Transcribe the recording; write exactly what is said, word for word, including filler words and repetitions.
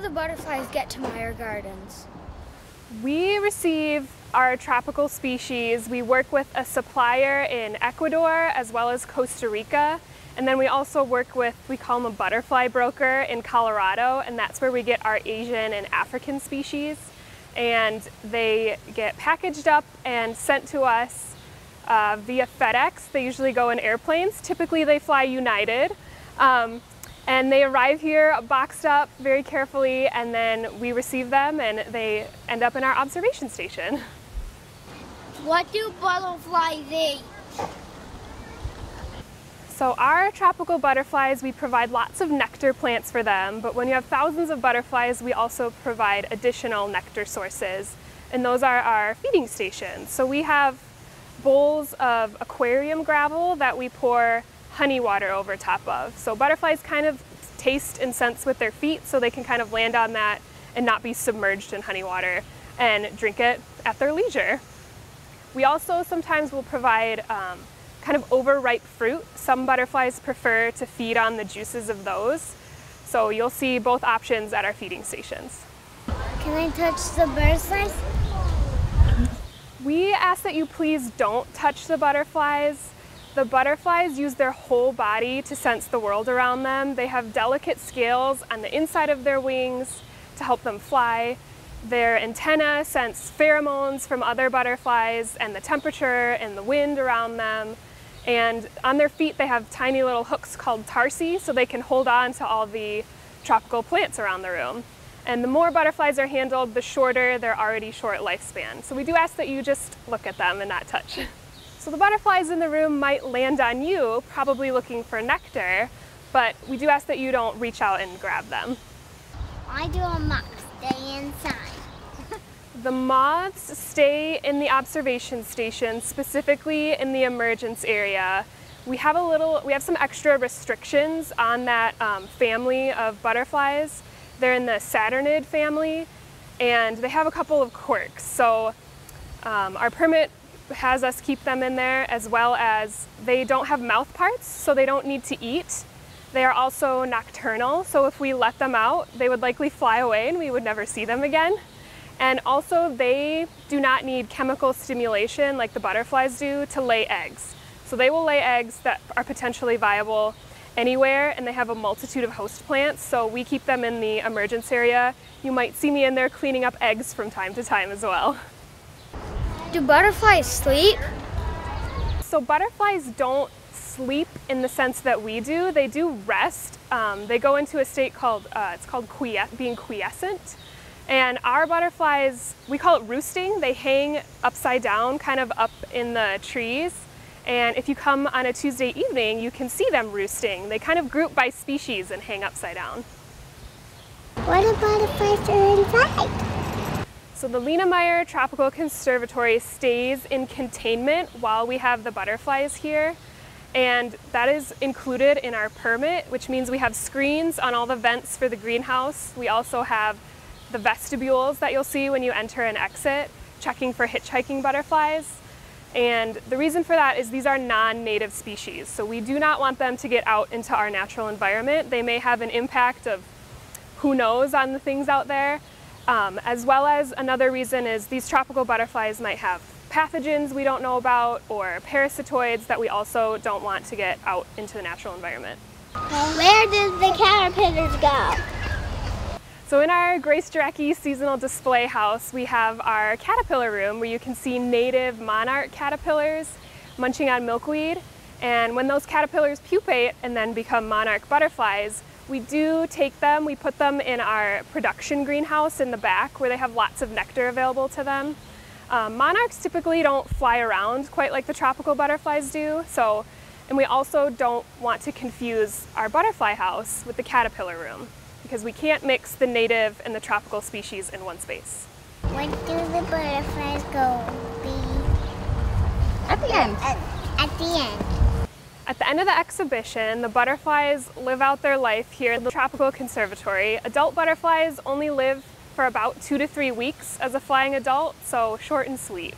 do the butterflies get to Meijer Gardens? We receive our tropical species. We work with a supplier in Ecuador as well as Costa Rica. And then we also work with, we call them a butterfly broker in Colorado, and that's where we get our Asian and African species. And they get packaged up and sent to us uh, via FedEx. They usually go in airplanes. Typically they fly United. Um, And they arrive here boxed up very carefully, and then we receive them and they end up in our observation station. What do butterflies eat? So our tropical butterflies, we provide lots of nectar plants for them, but when you have thousands of butterflies, we also provide additional nectar sources, and those are our feeding stations. So we have bowls of aquarium gravel that we pour honey water over top of. So butterflies kind of taste and sense with their feet, so they can kind of land on that and not be submerged in honey water and drink it at their leisure. We also sometimes will provide um, kind of overripe fruit. Some butterflies prefer to feed on the juices of those. So you'll see both options at our feeding stations. Can I touch the butterflies? We ask that you please don't touch the butterflies. The butterflies use their whole body to sense the world around them. They have delicate scales on the inside of their wings to help them fly. Their antennae sense pheromones from other butterflies and the temperature and the wind around them. And on their feet they have tiny little hooks called tarsi, so they can hold on to all the tropical plants around the room. And the more butterflies are handled, the shorter their already short lifespan. So we do ask that you just look at them and not touch. So the butterflies in the room might land on you, probably looking for nectar, but we do ask that you don't reach out and grab them. Why do moths stay inside? The moths stay in the observation station, specifically in the emergence area. We have a little, we have some extra restrictions on that um, family of butterflies. They're in the Saturnid family, and they have a couple of quirks. So um, our permit has us keep them in there, as well as they don't have mouth parts, so they don't need to eat. They are also nocturnal, so if we let them out, they would likely fly away and we would never see them again. And also they do not need chemical stimulation like the butterflies do to lay eggs. So they will lay eggs that are potentially viable anywhere, and they have a multitude of host plants, so we keep them in the emergence area. You might see me in there cleaning up eggs from time to time as well. Do butterflies sleep? So butterflies don't sleep in the sense that we do. They do rest. Um, they go into a state called, uh, it's called quies- being quiescent. And our butterflies, we call it roosting. They hang upside down, kind of up in the trees. And if you come on a Tuesday evening, you can see them roosting. They kind of group by species and hang upside down. What do butterflies are inside? So the Lena Meijer Tropical Conservatory stays in containment while we have the butterflies here, and that is included in our permit, which means we have screens on all the vents for the greenhouse. We also have the vestibules that you'll see when you enter and exit, checking for hitchhiking butterflies. And the reason for that is these are non-native species, so we do not want them to get out into our natural environment. They may have an impact of who knows on the things out there. Um, as well as another reason is these tropical butterflies might have pathogens we don't know about or parasitoids that we also don't want to get out into the natural environment. Where did the caterpillars go? So in our Grace Drackey seasonal display house, we have our caterpillar room where you can see native monarch caterpillars munching on milkweed. And when those caterpillars pupate and then become monarch butterflies, we do take them, we put them in our production greenhouse in the back where they have lots of nectar available to them. Um, monarchs typically don't fly around quite like the tropical butterflies do, so, and we also don't want to confuse our butterfly house with the caterpillar room because we can't mix the native and the tropical species in one space. Where do the butterflies go? Be? At the end. At, at the end. At the end of the exhibition, the butterflies live out their life here at the Tropical Conservatory. Adult butterflies only live for about two to three weeks as a flying adult, so short and sweet.